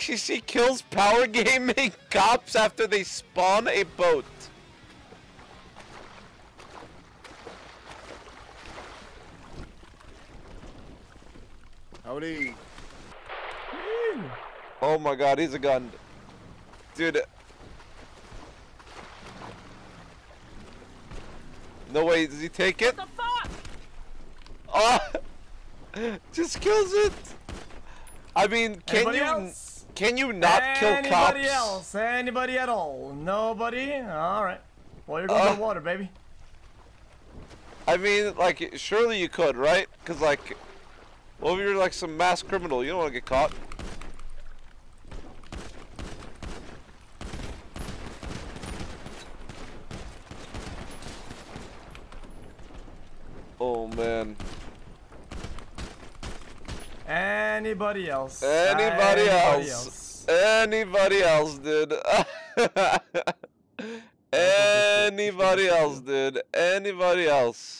XCC kills Powergaming cops after they spawn a boat. Howdy. Oh my god, he's a gun. Dude. No way, does he take it? What the fuck? Oh! Just kills it! I mean, can you not kill cops? Anybody else? Anybody at all? Nobody? Alright. Well, you're going to the water, baby. I mean, like, surely you could, right? Because, like, well, if you're, like, some mass criminal, you don't want to get caught. Oh man. Anybody else? Anybody else? Anybody else, dude? Anybody else, dude? Anybody else?